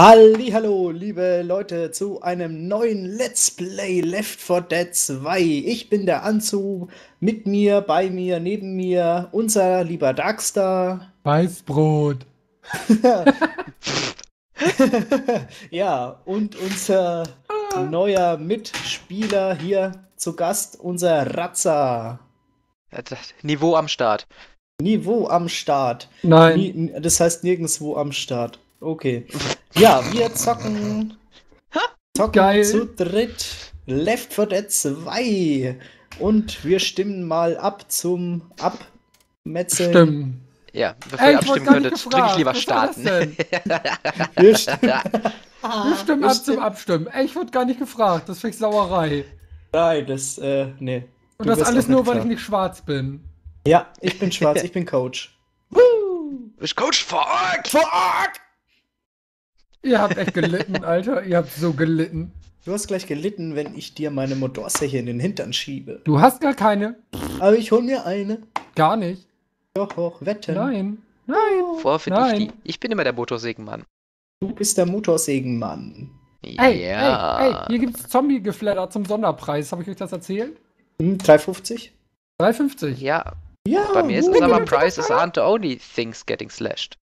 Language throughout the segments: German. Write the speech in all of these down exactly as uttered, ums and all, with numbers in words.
Hallihallo, liebe Leute, zu einem neuen Let's Play Left four Dead two. Ich bin der Anzu, mit mir, bei mir, neben mir, unser lieber Darkstar. Weißbrot. Ja, und unser neuer Mitspieler hier zu Gast, unser RathZa. Niveau am Start. Niveau am Start. Nein. Das heißt nirgendwo am Start. Okay. Ja, wir zocken, zocken Geil. zu dritt Left four Dead two und wir stimmen mal ab zum Abmetzeln. Stimmen. Ja, bevor Ey, ihr abstimmen könntet, trinke ich lieber starten. Wir stimmen, wir stimmen wir ab stimmen. zum Abstimmen. Ey, ich wurde gar nicht gefragt, das ist Sauerei. Nein, das, äh, nee. Und das alles nur, weil ich nicht schwarz bin. Ja, ich bin schwarz, ich bin Coach. Woo! Ich Coach vor Ort! Vor Ort! Ihr habt echt gelitten, Alter. Ihr habt so gelitten. Du hast gleich gelitten, wenn ich dir meine Motorsäche in den Hintern schiebe. Du hast gar keine. Aber ich hol mir eine. Gar nicht. Doch, doch, wetten. Nein, nein, Vorfit nein. Ich, die. ich bin immer der Motorsägenmann. Du bist der Motorsägenmann. Ja. Ey, ey, ey, hier gibt's Zombie-Geflatter zum Sonderpreis. Habe ich euch das erzählt? Hm, drei fünfzig. drei fünfzig? Ja. Ja. Bei mir ist es aber Price is aren't the only things getting slashed.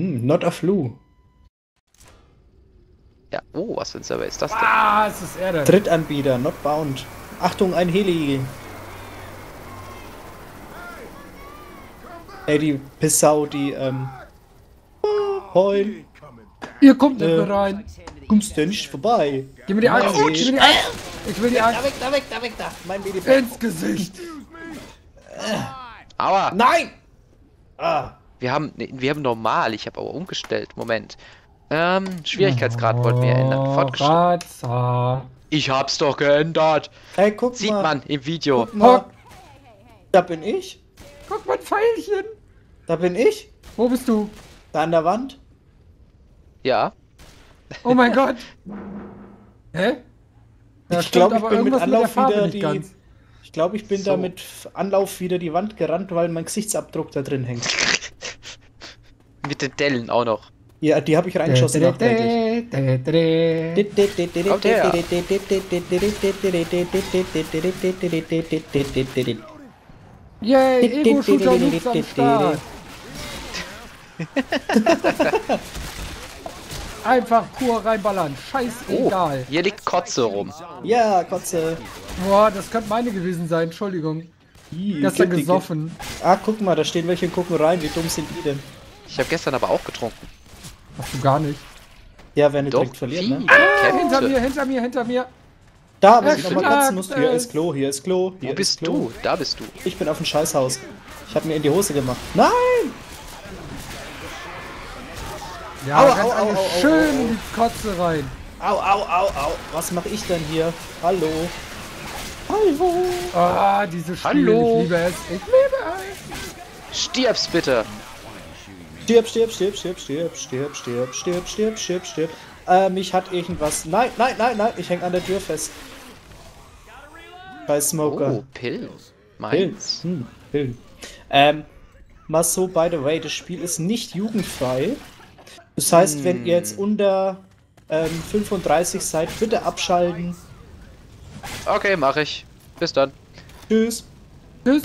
Hm, not a flu. Ja. Oh, was für ein Server ist das denn? Ah, es ist Erde. Drittanbieter, not bound. Achtung, ein Heli. Ey, die Pissau, die, ähm... Heul. Ihr kommt nicht mehr rein. Kommst du nicht vorbei? Gib mir die Axt, oh, gib mir die Axt. Ich will die Axt. Da weg, da weg, da weg, da. Mein Baby. Ins Gesicht. Aua. Nein! Ah. Wir haben, nee, wir haben normal, ich habe aber umgestellt. Moment. Ähm, Schwierigkeitsgrad wollten wir ändern. Fortgeschritten. Ich hab's doch geändert. Hey, guck mal. Sieht man im Video. Guck mal. Da bin ich. Guck mal, ein Pfeilchen. Da bin ich. Wo bist du? Da an der Wand. Ja. Oh mein Gott. Hä? Ja, ich glaube, ich bin mit Anlauf mit wieder die... Ich glaube, ich bin so. da mit Anlauf wieder die Wand gerannt, weil mein Gesichtsabdruck da drin hängt. Mit den Dellen auch noch. Ja, die habe ich reingeschossen. Kommt her. Yay, Ego-Shooter liegt am Start. Einfach pur reinballern, scheißegal. Oh, hier liegt Kotze rum. Ja, Kotze. Boah, das könnte meine gewesen sein, Entschuldigung. Gestern gesoffen. Ah, guck mal, da stehen welche und gucken rein, wie dumm sind die denn? Ich habe gestern aber auch getrunken. Hast du gar nicht. Ja, wenn du direkt verlierst, ne? Ah, hinter mir, hinter mir, hinter mir. Da muss ich nochmal kotzen musst. Hier ist Klo, hier ist Klo, hier Wo bist Klo. du? Da bist du. Ich bin auf dem Scheißhaus. Ich hab mir in die Hose gemacht. Nein! Ja, au, au, au, au, schön au, au. in die Kotze rein. Au, au, au, au. Was mach ich denn hier? Hallo. Hallo. Ah, diese Spiele, ich liebe es. Ich liebe es. Stirb's bitte. Stirb, stirb, stirb, stirb, stirb, stirb, stirb, stirb, stirb, stirb, stirb. Äh, mich hat irgendwas. Nein, nein, nein, nein, ich häng an der Tür fest. Bei Smoker. Oh, Pilz. Meins. Pilz. Hm, Pilz. Ähm, mal so, by the way, das Spiel ist nicht jugendfrei. Das heißt, hm. wenn ihr jetzt unter ähm, fünfunddreißig seid, bitte abschalten. Okay, mach ich. Bis dann. Tschüss. Tschüss.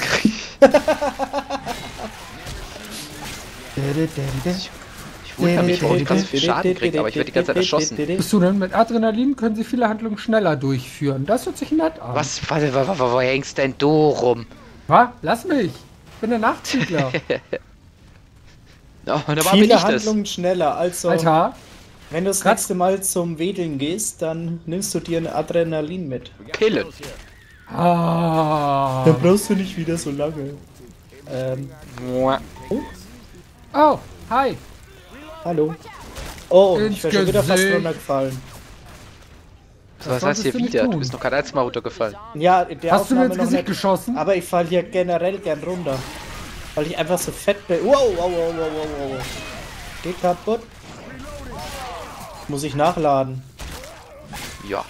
Ich wundere mich, warum ich ganz viel Schaden kriege, aber ich werde die ganze Zeit erschossen. Bist du denn? Mit Adrenalin können sie viele Handlungen schneller durchführen. Das hört sich nett an. Was? Warte, wo hängst denn du rum? Was? Lass mich! Ich bin der Nachzügler. No, viele Handlungen das. schneller, also... Alter! Wenn du das Katz. nächste Mal zum Wedeln gehst, dann nimmst du dir ein Adrenalin mit. Pillen. Ah. Dann brauchst du nicht wieder so lange. Ähm... Oh. Oh, hi! Hallo. Oh, ich bin schon wieder fast runtergefallen. So, was heißt hier wieder? Du bist noch kein einziges Mal runtergefallen. Ja, in der Hast du mir ins Gesicht geschossen? Aber ich falle hier generell gern runter. Weil ich einfach so fett bin. Wow, wow, wow, wow, wow, wow. Geht kaputt. Muss ich nachladen. Ja.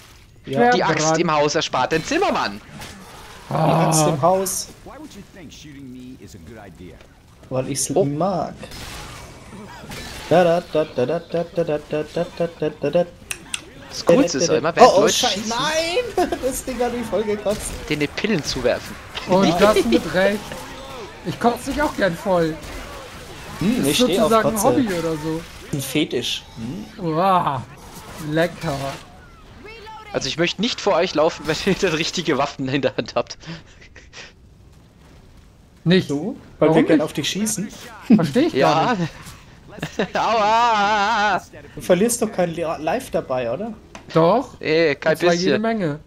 ja. Die Axt im Haus erspart den Zimmermann. Die Axt im Haus. Weil ich's oh. mag. Das Coolste ist immer, wenn Leute schießen. Nein! Das Ding hat mich voll gekotzt. Denen die Pillen zuwerfen. Und das mit Recht. Ich kotze dich auch gern voll. Hm, ich stehe auf Kotze. Das ist sozusagen ein Hobby oder so. Ein Fetisch. Hm? Wow. Lecker. Also ich möchte nicht vor euch laufen, wenn ihr das richtige Waffen in der Hand habt. Nicht? Du? Weil wir gerne auf dich schießen. Verstehe ich ja. Gar nicht. Aua! Du verlierst doch kein Life dabei, oder? Doch. Ey, kein bisschen. Das war jede Menge.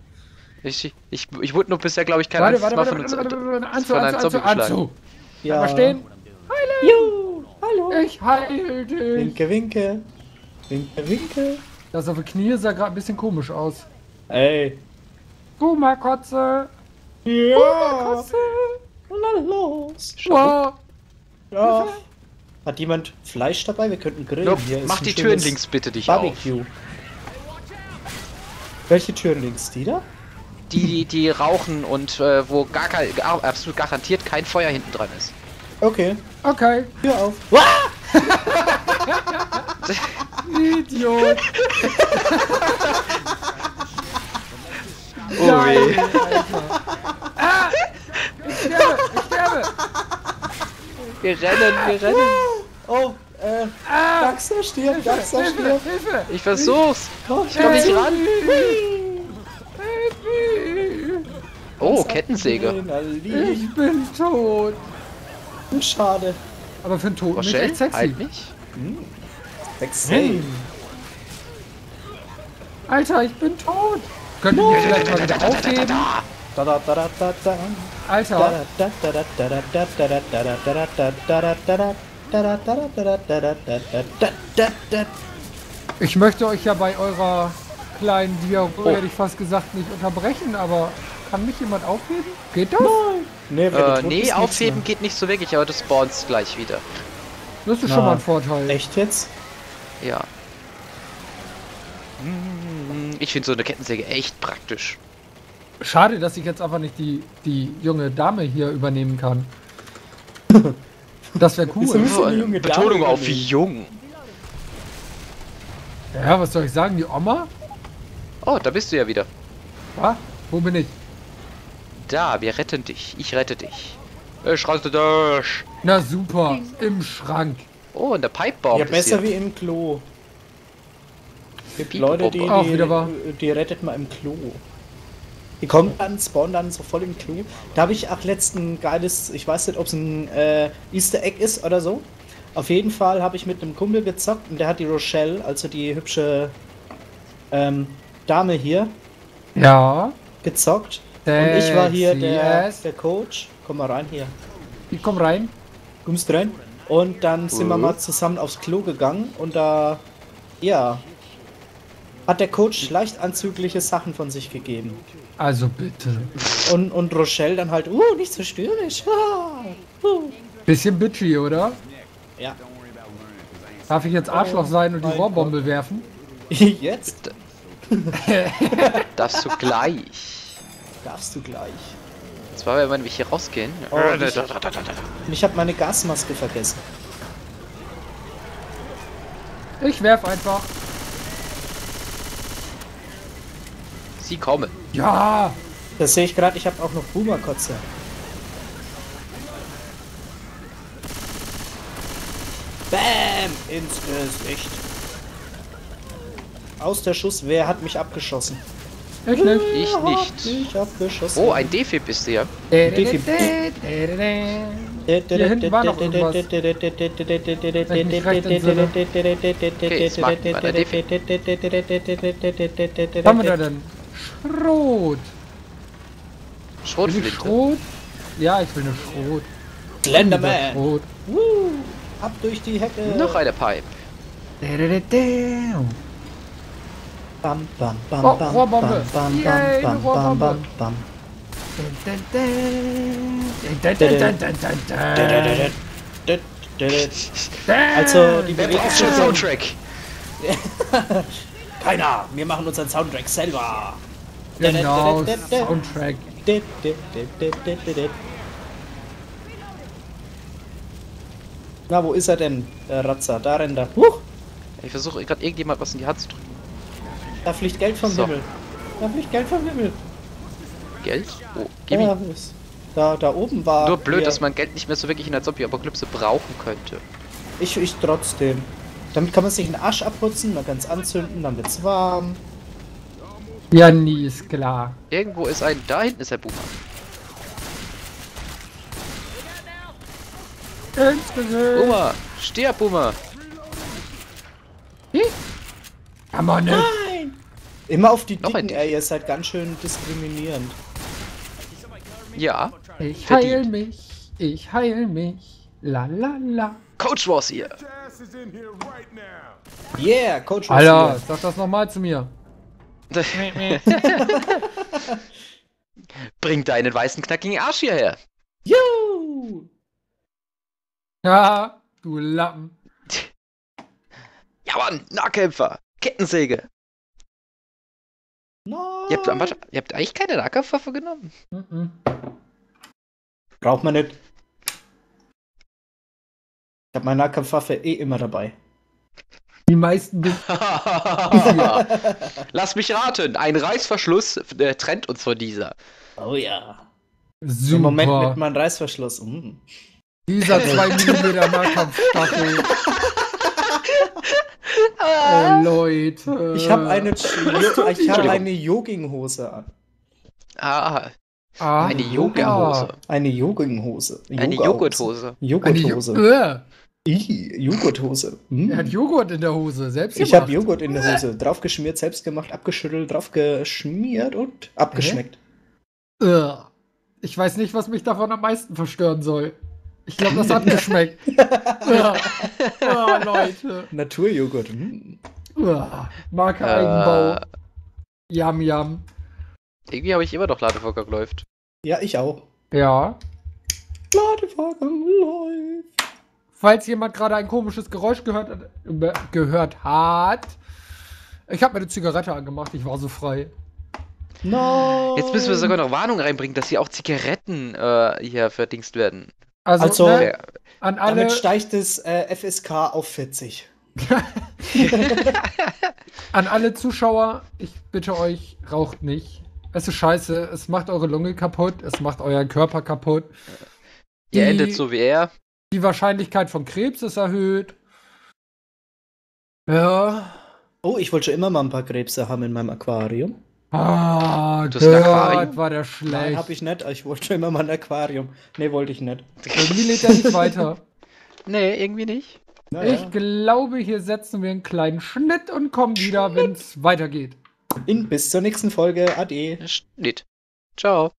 Ich, ich, ich wurde nur bisher, glaube ich, kein warte, warte, warte, warte, warte, warte, warte, von einem Zombie geschlagen. Ja. Mal stehen. Juhu, hallo. Ich heil dich. Winke, winke. Winke, winke. Das auf den Knie sah gerade ein bisschen komisch aus. Ey. Guma Kotze. Ja. Guma Kotze. Los. Wow. Ja. Hat jemand Fleisch dabei? Wir könnten grillen. Nope. Hier mach ist die Türen links bitte dich Barbecue. Auf. Welche Türen links? Die da? Die, die, die rauchen und äh, wo gar kein, absolut garantiert kein Feuer hinten dran ist. Okay. Okay. Tür auf. Idiot. Oh weh. Ah! Ich sterbe, ich sterbe. Wir rennen, wir rennen. Oh, äh, ah! Darkstar stirbt, Darkstar stirbt. Hilfe! Ich versuch's. Oh, ich komm nicht ran. Oh, Kettensäge. Ich bin tot. Schade. Aber für einen Toten ist echt sexy. Halt mich. Hm. Sexy. Hey. Alter, ich bin tot. Können wir vielleicht mal wieder aufheben? Alter. Ich möchte euch ja bei eurer kleinen Diago, hätte ich fast gesagt, nicht unterbrechen, aber kann mich jemand aufheben? Geht das? Nein. Nee, äh, nee aufheben geht nicht so wirklich, aber du spawnst gleich wieder. Das ist Na, schon mal ein Vorteil. Echt jetzt? Ja. Ich finde so eine Kettensäge echt praktisch. Schade, dass ich jetzt einfach nicht die, die junge Dame hier übernehmen kann. Das wäre cool. So eine junge Betonung Dame auf wie jung. Ja, was soll ich sagen, die Oma? Oh, da bist du ja wieder. Ah, wo bin ich? Da, wir retten dich. Ich rette dich. Ich rette dich. Na super, im Schrank. Oh, und der Pipebomb ja, ist besser hier. Wie im Klo. Es gibt Leute, die, auch die, wieder die rettet man im Klo. Die kommen dann, spawnen dann so voll im Klo. Da habe ich auch letzten geiles, ich weiß nicht, ob es ein äh, Easter Egg ist oder so. Auf jeden Fall habe ich mit einem Kumpel gezockt und der hat die Rochelle, also die hübsche ähm, Dame hier, ja, gezockt. Und ich war hier der, der Coach. Komm mal rein hier. Ich komm rein. Kommst rein? Und dann sind uh. wir mal zusammen aufs Klo gegangen und da, ja, hat der Coach leicht anzügliche Sachen von sich gegeben. Also bitte. Und, und Rochelle dann halt, uh, nicht so störrisch. uh. Bisschen bitchy, oder? Ja. Darf ich jetzt Arschloch sein und die Rohrbombe werfen? Jetzt? Darfst du gleich. Darfst du gleich. Jetzt war ja, wenn wir hier rausgehen. Oh, ich ich habe meine Gasmaske vergessen. Ich werf einfach. Sie kommen. Ja! Das sehe ich gerade, ich habe auch noch Boomer-Kotze. Bäm! Ins Gesicht. Aus der Schuss, wer hat mich abgeschossen? Ich nicht. Ich nicht. Ich hab geschossen. Oh, ein Defib ist der. Defib. Hier hinten war noch irgendwas. Wenn ich mich recht entsinne. Okay, es mag nicht mal ein Defib. Was haben wir da denn? Schrot. Schrotflinte. Schrot? Ja, ich will eine Schrot. Slenderman. Schrot. Uh, ab durch die Hecke. Noch eine Pipe. Bam, bam, bam, oh, bam, Rohrbombe. Bam, bam, Yay, bam, bam, bam, bam, also, die Bewegung ist schon Soundtrack. Keiner, wir machen unseren Soundtrack selber. Genau, Soundtrack. Na, wo ist er denn, äh, RathZa? Da rennt er. Huch! Ich versuche gerade irgendjemand was in die Hand zu drücken. Da fliegt Geld vom so. Himmel. Da fliegt Geld vom Himmel. Geld? Oh, gib ja, ihm. Da, da oben war... Nur blöd, hier. Dass man Geld nicht mehr so wirklich in der Zombie-Apokalypse brauchen könnte. Ich, ich trotzdem. Damit kann man sich einen Arsch abputzen, man kann es anzünden, dann wird's warm. Ja, nie ist klar. Irgendwo ist ein... Da hinten ist der Boomer. Boomer! Stirb, Boomer! Hm? Kann man nicht. Nein! Immer auf die Dicken, ey, ihr seid ganz schön diskriminierend. Ja. Ich heil mich, ich heil mich, la la la. Coach Wars hier! Yeah, Coach Wars hier! Alter, sag das nochmal zu mir. Bring deinen weißen, knackigen Arsch hierher! Juhu! Ja, du Lappen. Ja, Mann, Nahkämpfer! Kettensäge! Nein. Ihr habt, ihr habt eigentlich keine Nahkampfwaffe genommen. Mm-mm. Braucht man nicht. Ich hab meine Nahkampfwaffe eh immer dabei. Die meisten. Lass mich raten, ein Reißverschluss äh, trennt uns von dieser. Oh ja. Super. Im Moment mit meinem Reißverschluss. Mm. Dieser zwei Millimeter Nahkampfstaffel. Oh, Leute. Ich habe eine, ich hab eine Jogging-Hose an. Ah. ah. Eine Yoga-Hose. Eine Jogging-Hose. Eine Joghurthose. Joghurthose. Joghurthose. Hm. Er hat Joghurt in der Hose, selbst gemacht. Ich habe Joghurt in der Hose. Draufgeschmiert, selbst gemacht, abgeschüttelt, draufgeschmiert und abgeschmeckt. Hä? Ich weiß nicht, was mich davon am meisten verstören soll. Ich glaube, das hat geschmeckt. Ja. Ja, Leute. Naturjoghurt. Hm. Ja. Marke Eigenbau. Äh. Yam, yam. Irgendwie habe ich immer noch Ladevorgang läuft. Ja, ich auch. Ja. Ladevorgang läuft. Falls jemand gerade ein komisches Geräusch gehört hat, gehört hat. Ich habe mir eine Zigarette angemacht. Ich war so frei. No. Jetzt müssen wir sogar noch Warnung reinbringen, dass hier auch Zigaretten äh, hier verdingst werden. Also, also ne, an alle... damit steigt es äh, F S K auf vierzig. An alle Zuschauer, ich bitte euch, raucht nicht. Es ist scheiße, es macht eure Lunge kaputt, es macht euren Körper kaputt. Die, Ihr endet so wie er. Die Wahrscheinlichkeit von Krebs ist erhöht. Ja. Oh, ich wollte schon immer mal ein paar Krebse haben in meinem Aquarium. Ah, das Aquarium war der schlecht. Nein, hab ich nicht. Ich wollte schon immer mal ein Aquarium. Nee, wollte ich nicht. Irgendwie lädt er nicht weiter. Nee, irgendwie nicht. Naja. Ich glaube, hier setzen wir einen kleinen Schnitt und kommen wieder, wenn es weitergeht. In, bis zur nächsten Folge. Ade. Schnitt. Ciao.